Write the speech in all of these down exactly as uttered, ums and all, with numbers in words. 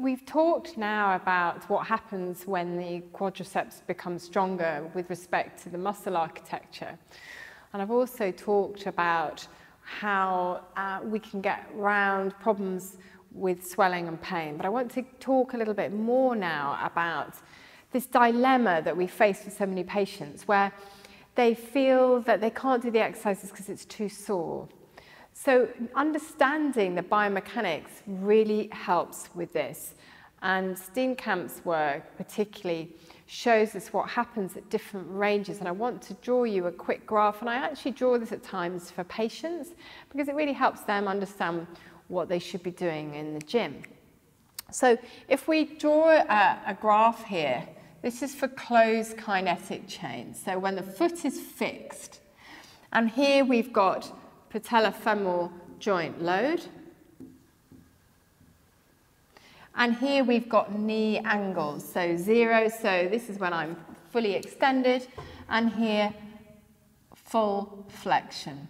We've talked now about what happens when the quadriceps becomes stronger with respect to the muscle architecture. And I've also talked about how uh, we can get round problems with swelling and pain. But I want to talk a little bit more now about this dilemma that we face with so many patients where they feel that they can't do the exercises because it's too sore. So understanding the biomechanics really helps with this, and Steenkamp's work particularly shows us what happens at different ranges, and I want to draw you a quick graph, and I actually draw this at times for patients because it really helps them understand what they should be doing in the gym. So if we draw a, a graph here, this is for closed kinetic chain, so when the foot is fixed, and here we've got patellofemoral joint load. And here we've got knee angles, so zero, so this is when I'm fully extended, and here full flexion.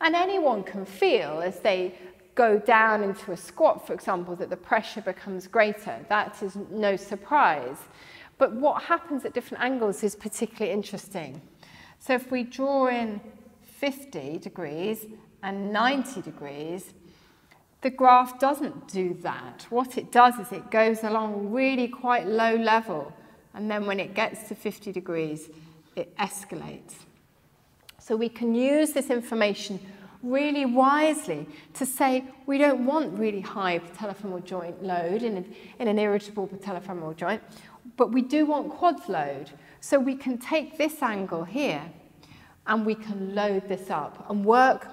And anyone can feel as they go down into a squat, for example, that the pressure becomes greater. That is no surprise. But what happens at different angles is particularly interesting. So if we draw in fifty degrees and ninety degrees, the graph doesn't do that. What it does is it goes along really quite low level, and then when it gets to fifty degrees, it escalates. So we can use this information really wisely to say we don't want really high patellofemoral joint load in an, in an irritable patellofemoral joint, but we do want quad load. So we can take this angle here and we can load this up and work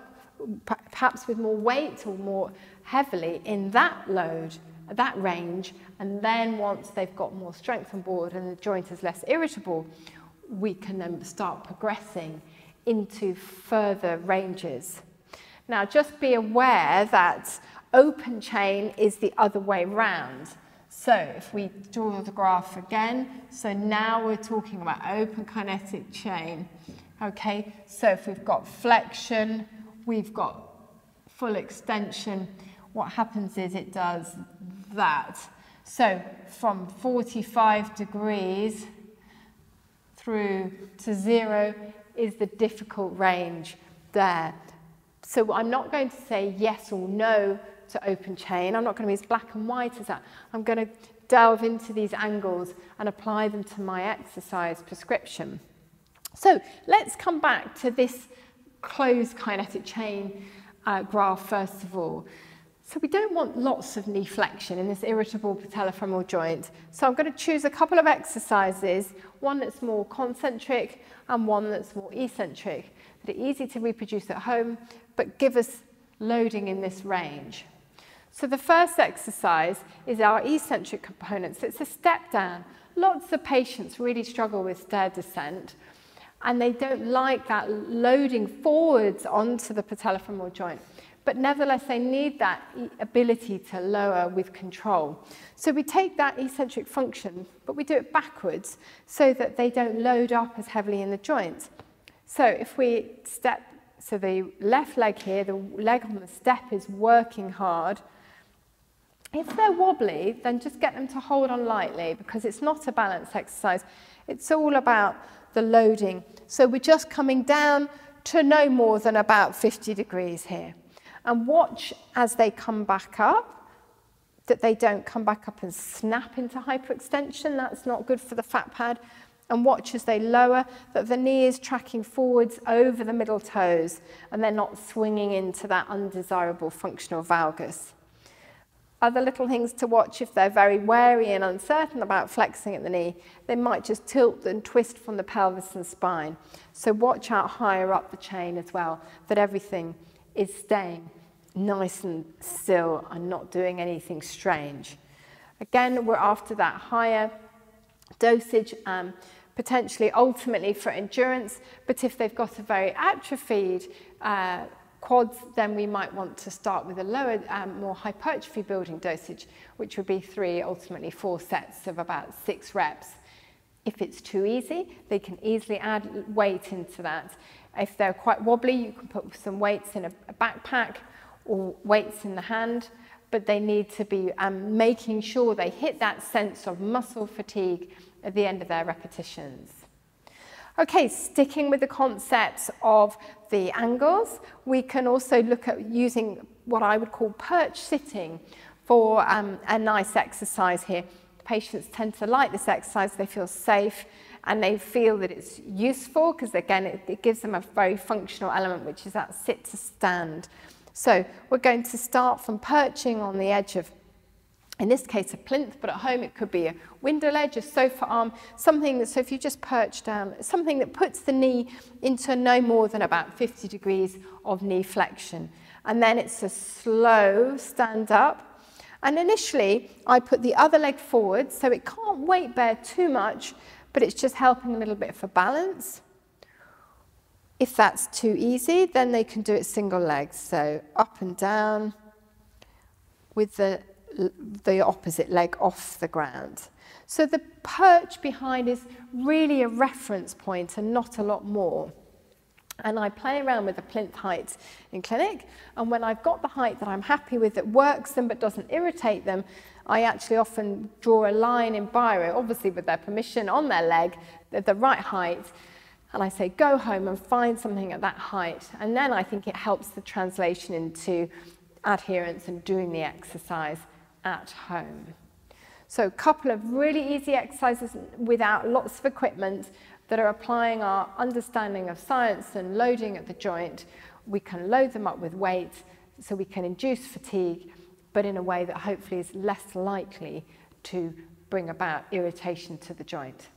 perhaps with more weight or more heavily in that load, that range, and then once they've got more strength on board and the joint is less irritable, we can then start progressing into further ranges. Now just be aware that open chain is the other way round. So if we draw the graph again, so now we're talking about open kinetic chain. Okay, so if we've got flexion, we've got full extension, what happens is it does that. So from forty-five degrees through to zero is the difficult range there. So I'm not going to say yes or no to open chain. I'm not going to be as black and white as that. I'm going to delve into these angles and apply them to my exercise prescription. So let's come back to this closed kinetic chain uh, graph first of all. So we don't want lots of knee flexion in this irritable patellofemoral joint. So I'm going to choose a couple of exercises, one that's more concentric and one that's more eccentric, that are easy to reproduce at home, but give us loading in this range. So the first exercise is our eccentric components. It's a step down. Lots of patients really struggle with stair descent, and they don't like that loading forwards onto the patellofemoral joint. But nevertheless, they need that ability to lower with control. So we take that eccentric function, but we do it backwards so that they don't load up as heavily in the joint. So if we step, so the left leg here, the leg on the step is working hard. If they're wobbly, then just get them to hold on lightly, because it's not a balance exercise. It's all about the loading. So we're just coming down to no more than about fifty degrees here. And watch as they come back up, that they don't come back up and snap into hyperextension. That's not good for the fat pad. And watch as they lower, that the knee is tracking forwards over the middle toes, and they're not swinging into that undesirable functional valgus. Other little things to watch: if they're very wary and uncertain about flexing at the knee, they might just tilt and twist from the pelvis and spine. So watch out higher up the chain as well, that everything is staying nice and still and not doing anything strange. Again, we're after that higher dosage, um, potentially ultimately for endurance, but if they've got a very atrophied uh, quads, then we might want to start with a lower, um, more hypertrophy building dosage, which would be three, ultimately four sets of about six reps. If it's too easy, they can easily add weight into that. If they're quite wobbly, you can put some weights in a backpack or weights in the hand, but they need to be um, making sure they hit that sense of muscle fatigue at the end of their repetitions. Okay, sticking with the concepts of the angles, we can also look at using what I would call perch sitting for um, a nice exercise here. Patients tend to like this exercise, they feel safe and they feel that it's useful because again it, it gives them a very functional element, which is that sit to stand. So we're going to start from perching on the edge of, in this case, a plinth, but at home it could be a window ledge, a sofa arm, something that, so if you just perch down, something that puts the knee into no more than about fifty degrees of knee flexion. And then it's a slow stand up. And initially, I put the other leg forward, so it can't weight bear too much, but it's just helping a little bit for balance. If that's too easy, then they can do it single leg, so up and down with the, the opposite leg off the ground. So the perch behind is really a reference point and not a lot more. And I play around with the plinth height in clinic, and when I've got the height that I'm happy with that works them but doesn't irritate them, I actually often draw a line in biro, obviously with their permission, on their leg at the right height, and I say go home and find something at that height, and then I think it helps the translation into adherence and doing the exercise at home. So a couple of really easy exercises without lots of equipment that are applying our understanding of science and loading at the joint. We can load them up with weight so we can induce fatigue, but in a way that hopefully is less likely to bring about irritation to the joint.